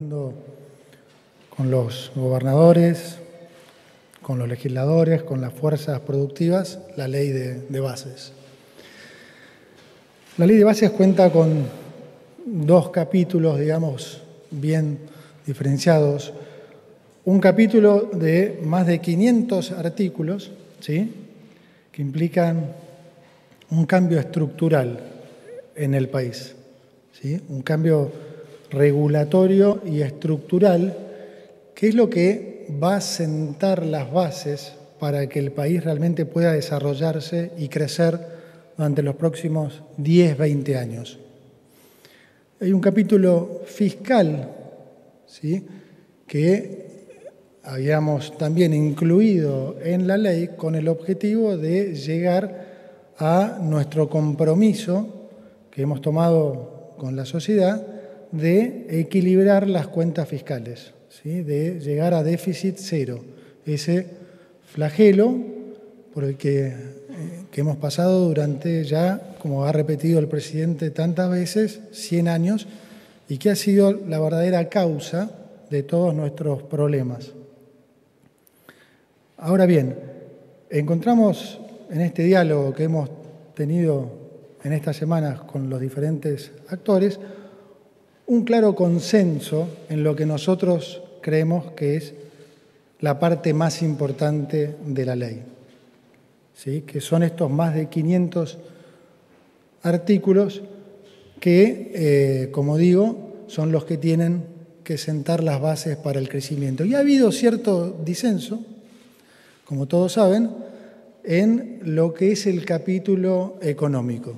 Con los gobernadores, con los legisladores, con las fuerzas productivas, la ley de bases. La ley de bases cuenta con dos capítulos, digamos, bien diferenciados. Un capítulo de más de 500 artículos, ¿sí?, que implican un cambio estructural en el país, ¿sí?, un cambio regulatorio y estructural, que es lo que va a sentar las bases para que el país realmente pueda desarrollarse y crecer durante los próximos 10, 20 años. Hay un capítulo fiscal, ¿sí?, que habíamos también incluido en la ley con el objetivo de llegar a nuestro compromiso que hemos tomado con la sociedad de equilibrar las cuentas fiscales, ¿sí?, de llegar a déficit cero, ese flagelo por el que hemos pasado durante ya, como ha repetido el presidente tantas veces, 100 años, y que ha sido la verdadera causa de todos nuestros problemas. Ahora bien, encontramos en este diálogo que hemos tenido en estas semanas con los diferentes actores un claro consenso en lo que nosotros creemos que es la parte más importante de la ley, ¿sí?, que son estos más de 500 artículos que, como digo, son los que tienen que sentar las bases para el crecimiento. Y ha habido cierto disenso, como todos saben, en lo que es el capítulo económico.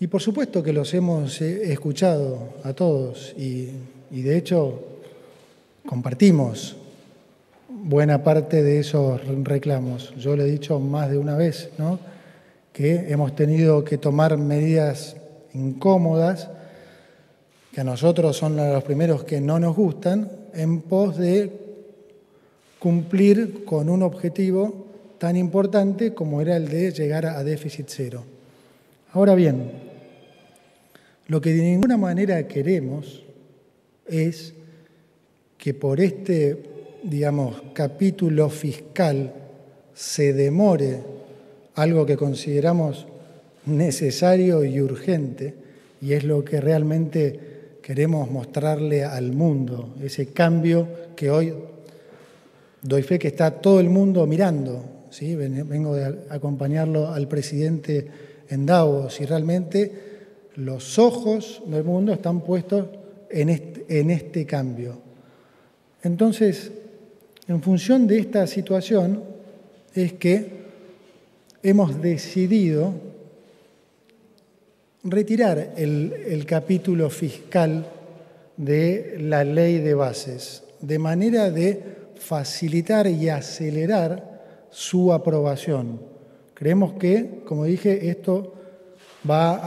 Y por supuesto que los hemos escuchado a todos y de hecho compartimos buena parte de esos reclamos. Yo le he dicho más de una vez, ¿no?, que hemos tenido que tomar medidas incómodas, que a nosotros son los primeros que no nos gustan, en pos de cumplir con un objetivo tan importante como era el de llegar a déficit cero. Ahora bien, lo que de ninguna manera queremos es que por este, digamos, capítulo fiscal se demore algo que consideramos necesario y urgente, y es lo que realmente queremos mostrarle al mundo, ese cambio que hoy doy fe que está todo el mundo mirando, ¿sí? Vengo de acompañarlo al presidente en Davos y realmente los ojos del mundo están puestos en este cambio. Entonces, en función de esta situación, es que hemos decidido retirar el capítulo fiscal de la ley de bases, de manera de facilitar y acelerar su aprobación. Creemos que, como dije, esto va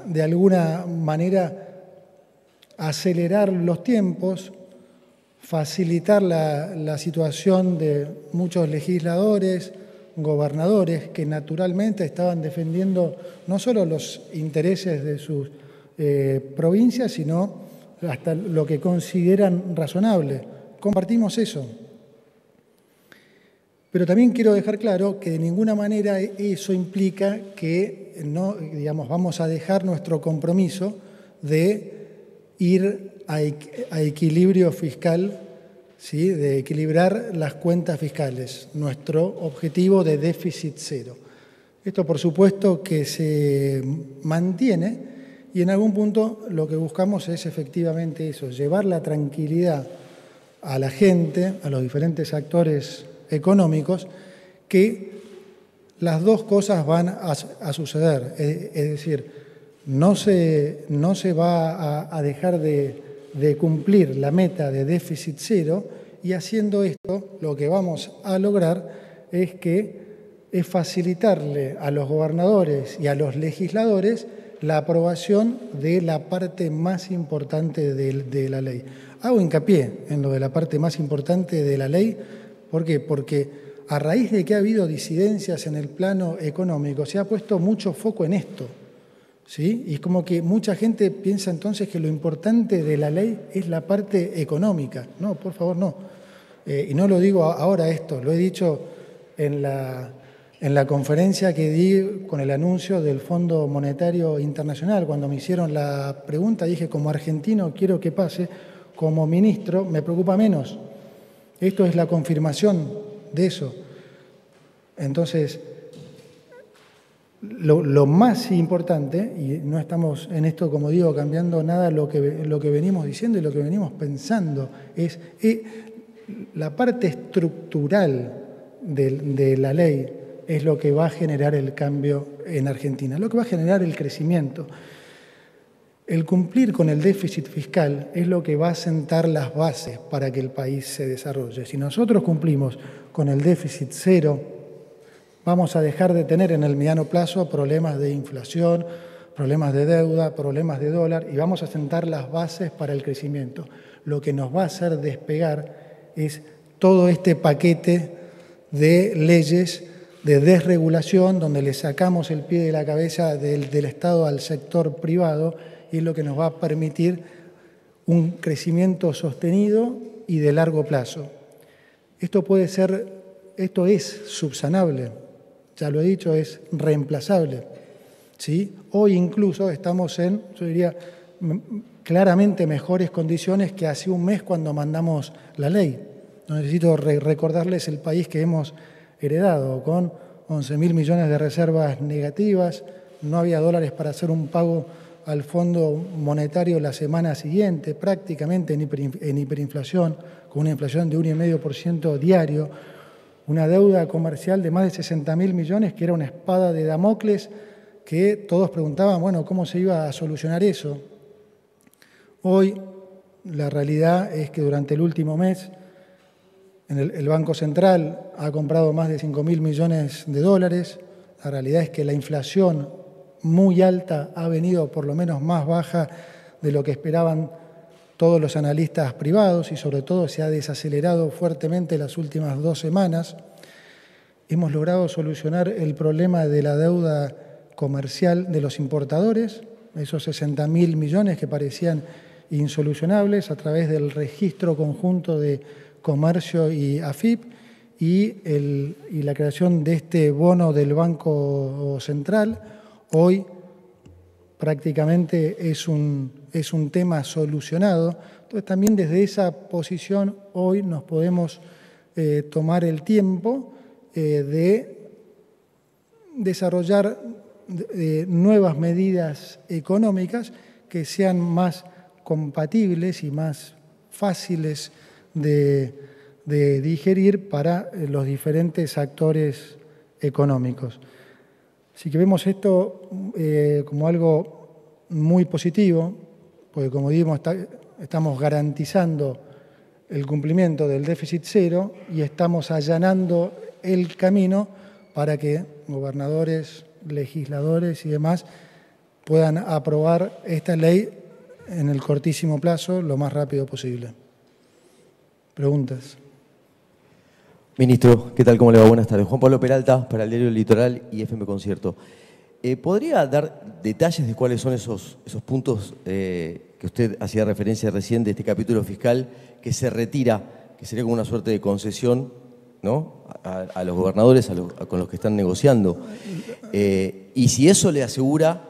a, de alguna manera, acelerar los tiempos, facilitar la situación de muchos legisladores, gobernadores, que naturalmente estaban defendiendo no solo los intereses de sus provincias, sino hasta lo que consideran razonable. Compartimos eso. Pero también quiero dejar claro que de ninguna manera eso implica que no, digamos, vamos a dejar nuestro compromiso de ir a equilibrio fiscal, ¿sí?, de equilibrar las cuentas fiscales, nuestro objetivo de déficit cero. Esto, por supuesto, que se mantiene y en algún punto lo que buscamos es efectivamente eso, llevar la tranquilidad a la gente, a los diferentes actores económicos, que las dos cosas van a suceder. Es decir, no se va a dejar de cumplir la meta de déficit cero, y haciendo esto lo que vamos a lograr es que es facilitarle a los gobernadores y a los legisladores la aprobación de la parte más importante de la ley. Hago hincapié en lo de la parte más importante de la ley. ¿Por qué? Porque a raíz de que ha habido disidencias en el plano económico, se ha puesto mucho foco en esto. ¿sí? Y como que mucha gente piensa entonces que lo importante de la ley es la parte económica. No, por favor, no. Y no lo digo ahora esto, lo he dicho en la conferencia que di con el anuncio del Fondo Monetario Internacional. Cuando me hicieron la pregunta dije, como argentino quiero que pase, como ministro me preocupa menos. Esto es la confirmación de eso. Entonces, lo más importante, y no estamos en esto, como digo, cambiando nada lo que venimos diciendo y lo que venimos pensando, es la parte estructural de la ley es lo que va a generar el cambio en Argentina, lo que va a generar el crecimiento. El cumplir con el déficit fiscal es lo que va a sentar las bases para que el país se desarrolle. Si nosotros cumplimos con el déficit cero, vamos a dejar de tener en el mediano plazo problemas de inflación, problemas de deuda, problemas de dólar, y vamos a sentar las bases para el crecimiento. Lo que nos va a hacer despegar es todo este paquete de leyes de desregulación, donde le sacamos el pie de la cabeza del Estado al sector privado, y es lo que nos va a permitir un crecimiento sostenido y de largo plazo. Esto es subsanable, ya lo he dicho, es reemplazable, ¿sí? Hoy incluso estamos en, yo diría, claramente mejores condiciones que hace un mes cuando mandamos la ley. No necesito recordarles el país que hemos heredado, con 11.000 millones de reservas negativas, no había dólares para hacer un pago al Fondo Monetario la semana siguiente, prácticamente en hiperinflación, con una inflación de 1,5% diario, una deuda comercial de más de 60.000 millones, que era una espada de Damocles, que todos preguntaban, bueno, ¿cómo se iba a solucionar eso? Hoy la realidad es que durante el último mes el Banco Central ha comprado más de 5.000 millones de dólares. La realidad es que la inflación muy alta ha venido por lo menos más baja de lo que esperaban todos los analistas privados, y sobre todo se ha desacelerado fuertemente las últimas 2 semanas. Hemos logrado solucionar el problema de la deuda comercial de los importadores, esos 60.000 millones que parecían insolucionables, a través del registro conjunto de comercio y AFIP y la creación de este bono del Banco Central. Hoy prácticamente es un tema solucionado. Entonces también desde esa posición hoy nos podemos tomar el tiempo de desarrollar nuevas medidas económicas que sean más compatibles y más fáciles de digerir para los diferentes actores económicos. Así que vemos esto como algo muy positivo, porque como dijimos, estamos garantizando el cumplimiento del déficit cero y estamos allanando el camino para que gobernadores, legisladores y demás puedan aprobar esta ley en el cortísimo plazo, lo más rápido posible. Preguntas. Ministro, ¿qué tal? ¿Cómo le va? Buenas tardes. Juan Pablo Peralta, para el Diario Litoral y FM Concierto. ¿Podría dar detalles de cuáles son esos puntos que usted hacía referencia recién de este capítulo fiscal que se retira, que sería como una suerte de concesión, ¿no?, a los gobernadores con los que están negociando? Y si eso le asegura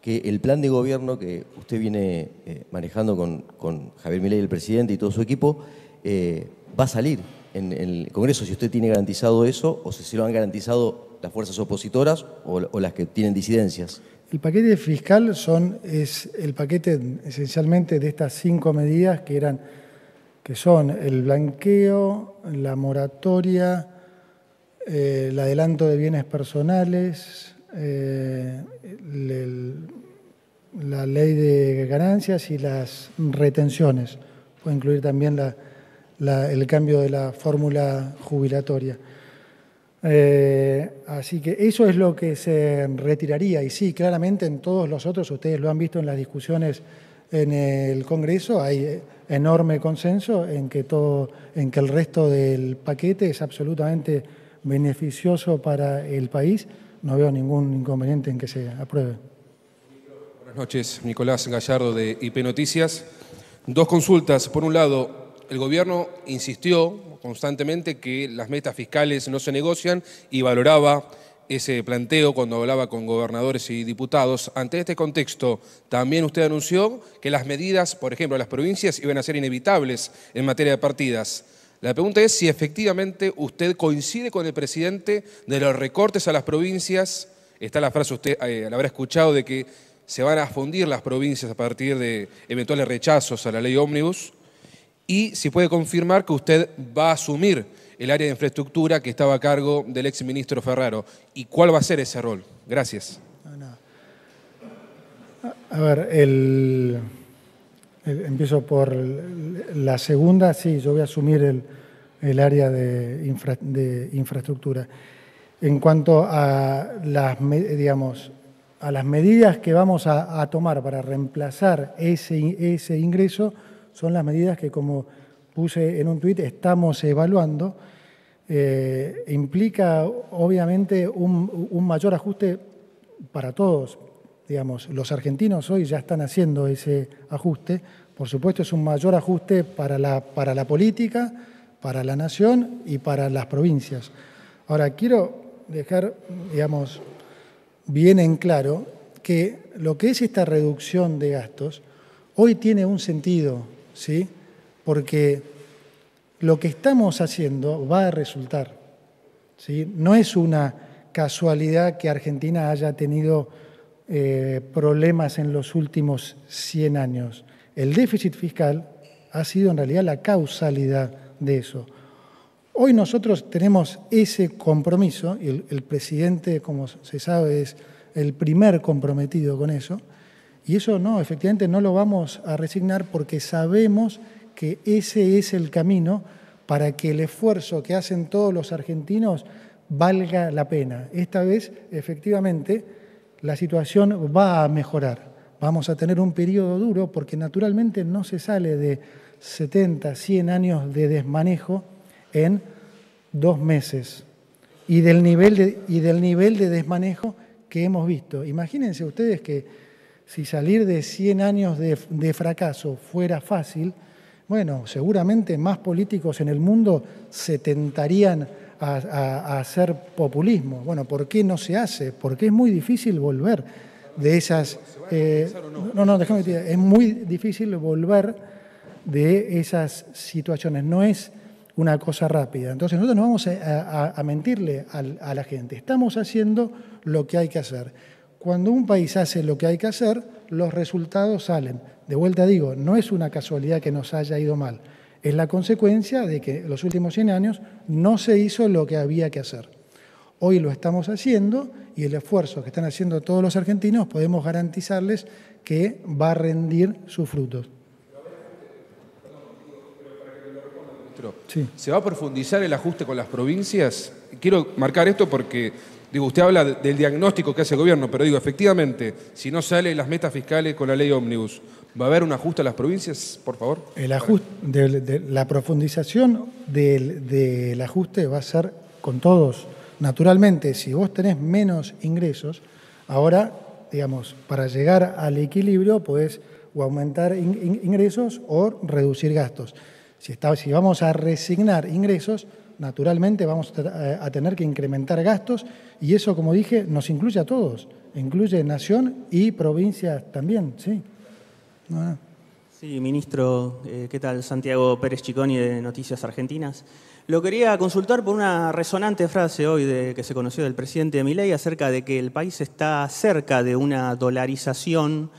que el plan de gobierno que usted viene manejando con Javier Milei, el presidente, y todo su equipo, va a salir en el Congreso, si usted tiene garantizado eso, o si se lo han garantizado las fuerzas opositoras o las que tienen disidencias. El paquete fiscal es el paquete esencialmente de estas 5 medidas que son el blanqueo, la moratoria, el adelanto de bienes personales, la ley de ganancias y las retenciones. Puede incluir también el cambio de la fórmula jubilatoria. Así que eso es lo que se retiraría, y sí, claramente en todos los otros, ustedes lo han visto en las discusiones en el Congreso, hay enorme consenso en que el resto del paquete es absolutamente beneficioso para el país. No veo ningún inconveniente en que se apruebe. Buenas noches, Nicolás Gallardo de IP Noticias. Dos consultas. Por un lado, el gobierno insistió constantemente que las metas fiscales no se negocian y valoraba ese planteo cuando hablaba con gobernadores y diputados. Ante este contexto, también usted anunció que las medidas, por ejemplo, a las provincias iban a ser inevitables en materia de partidas. La pregunta es si efectivamente usted coincide con el presidente de los recortes a las provincias. Está la frase, usted la habrá escuchado, de que se van a fundir las provincias a partir de eventuales rechazos a la ley ómnibus. Y si puede confirmar que usted va a asumir el área de infraestructura que estaba a cargo del exministro Ferraro. ¿Y cuál va a ser ese rol? Gracias. A ver, empiezo por la segunda. Sí, yo voy a asumir el área de infraestructura. En cuanto a las medidas que vamos a tomar para reemplazar ese ingreso, son las medidas que, como puse en un tuit, estamos evaluando. Implica, obviamente, un mayor ajuste para todos. Los argentinos hoy ya están haciendo ese ajuste. Por supuesto, es un mayor ajuste para la política, para la nación y para las provincias. Ahora, quiero dejar, bien en claro que lo que es esta reducción de gastos hoy tiene un sentido, ¿sí? Porque lo que estamos haciendo va a resultar, ¿sí? No es una casualidad que Argentina haya tenido problemas en los últimos 100 años. El déficit fiscal ha sido en realidad la causalidad de eso. Hoy nosotros tenemos ese compromiso, y el presidente, como se sabe, es el primer comprometido con eso, y eso efectivamente no lo vamos a resignar porque sabemos que ese es el camino para que el esfuerzo que hacen todos los argentinos valga la pena. Esta vez, efectivamente, la situación va a mejorar. Vamos a tener un periodo duro porque naturalmente no se sale de 70, 100 años de desmanejo en 2 meses y del nivel de desmanejo que hemos visto. Imagínense ustedes que si salir de 100 años de fracaso fuera fácil, bueno, seguramente más políticos en el mundo se tentarían a hacer populismo. Bueno, ¿por qué no se hace? Porque es muy difícil volver de esas... déjame decir, es muy difícil volver de esas situaciones. No es una cosa rápida. Entonces nosotros no vamos a mentirle a la gente. Estamos haciendo lo que hay que hacer. Cuando un país hace lo que hay que hacer, los resultados salen. De vuelta digo, no es una casualidad que nos haya ido mal. Es la consecuencia de que en los últimos 100 años no se hizo lo que había que hacer. Hoy lo estamos haciendo y el esfuerzo que están haciendo todos los argentinos podemos garantizarles que va a rendir sus frutos. Sí. ¿Se va a profundizar el ajuste con las provincias? Quiero marcar esto porque, usted habla del diagnóstico que hace el gobierno, pero efectivamente, si no salen las metas fiscales con la ley ómnibus, ¿va a haber un ajuste a las provincias, por favor? El ajuste, la profundización del ajuste va a ser con todos. Naturalmente, si vos tenés menos ingresos, ahora, para llegar al equilibrio, podés o aumentar ingresos o reducir gastos. Si vamos a resignar ingresos, naturalmente vamos a tener que incrementar gastos y eso, como dije, nos incluye a todos. Incluye nación y provincias también, ¿sí? Sí, ministro, ¿qué tal? Santiago Pérez Chicón de Noticias Argentinas. Lo quería consultar por una resonante frase hoy que se conoció del presidente Milei acerca de que el país está cerca de una dolarización.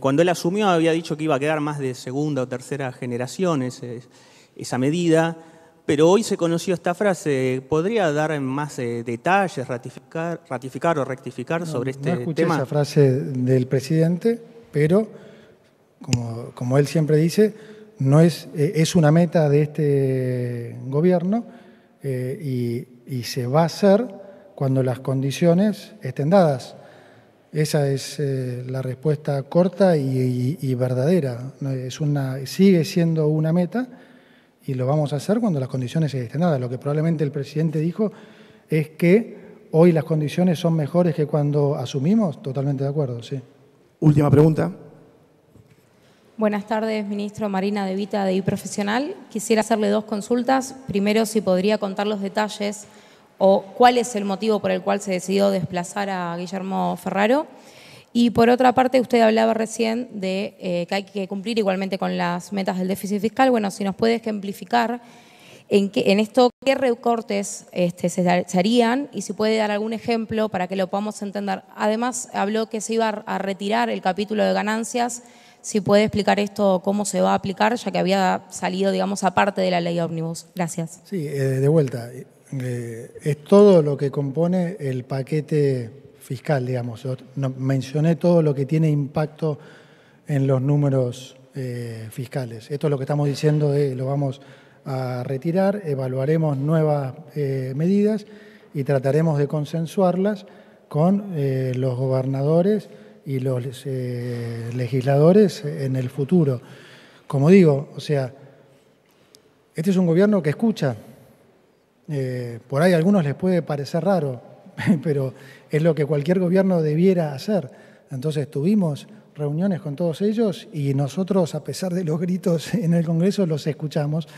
Cuando él asumió había dicho que iba a quedar más de segunda o tercera generación esa medida, pero hoy se conoció esta frase. ¿Podría dar más detalles, ratificar o rectificar sobre este tema? No escuché esa frase del presidente, pero como él siempre dice, no es una meta de este gobierno y se va a hacer cuando las condiciones estén dadas. Esa es la respuesta corta y verdadera. Sigue siendo una meta y lo vamos a hacer cuando las condiciones estén dadas. Lo que probablemente el presidente dijo es que hoy las condiciones son mejores que cuando asumimos. Totalmente de acuerdo, sí. Última pregunta. Buenas tardes, ministro. Marina de Vita, de I Profesional. Quisiera hacerle dos consultas. Primero, si podría contar los detalles o cuál es el motivo por el cual se decidió desplazar a Guillermo Ferraro. Y por otra parte, usted hablaba recién de que hay que cumplir igualmente con las metas del déficit fiscal. Bueno, si nos puede ejemplificar en esto qué recortes se harían y si puede dar algún ejemplo para que lo podamos entender. Además, habló que se iba a retirar el capítulo de ganancias. Si puede explicar esto, cómo se va a aplicar, ya que había salido, digamos, aparte de la ley ómnibus. Gracias. Sí, de vuelta. Es todo lo que compone el paquete fiscal, digamos. Yo mencioné todo lo que tiene impacto en los números fiscales. Esto es lo que estamos diciendo, lo vamos a retirar, evaluaremos nuevas medidas y trataremos de consensuarlas con los gobernadores y los legisladores en el futuro. Como digo, o sea, este es un gobierno que escucha. Por ahí a algunos les puede parecer raro, pero es lo que cualquier gobierno debiera hacer. Entonces tuvimos reuniones con todos ellos y nosotros, a pesar de los gritos en el Congreso, los escuchamos.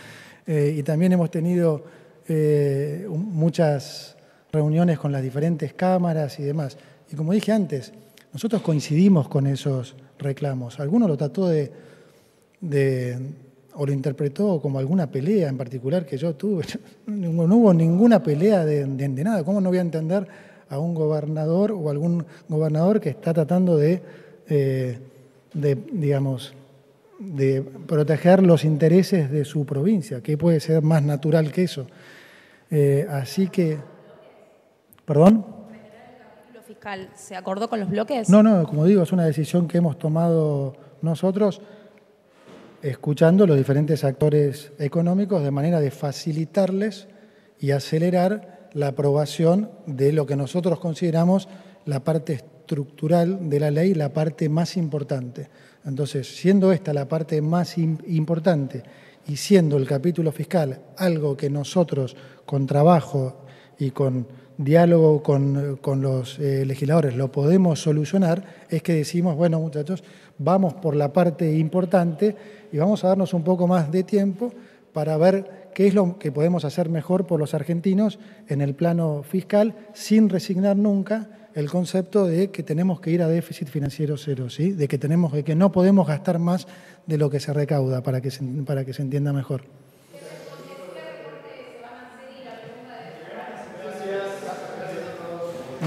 Y también hemos tenido muchas reuniones con las diferentes cámaras y demás. Y como dije antes, nosotros coincidimos con esos reclamos. Algunos lo trató o lo interpretó como alguna pelea en particular que yo tuve. No hubo ninguna pelea de nada. ¿Cómo no voy a entender a un gobernador o algún gobernador que está tratando de proteger los intereses de su provincia? ¿Qué puede ser más natural que eso? Así que, ¿perdón? ¿Lo fiscal se acordó con los bloques? No, como digo, es una decisión que hemos tomado nosotros, escuchando los diferentes actores económicos de manera de facilitarles y acelerar la aprobación de lo que nosotros consideramos la parte estructural de la ley, la parte más importante. Entonces, siendo esta la parte más importante y siendo el capítulo fiscal algo que nosotros con trabajo y con diálogo con los legisladores lo podemos solucionar, es que decimos, bueno muchachos, vamos por la parte importante y vamos a darnos un poco más de tiempo para ver qué es lo que podemos hacer mejor por los argentinos en el plano fiscal, sin resignar nunca el concepto de que tenemos que ir a déficit financiero cero, ¿sí? De que no podemos gastar más de lo que se recauda, para que se entienda mejor.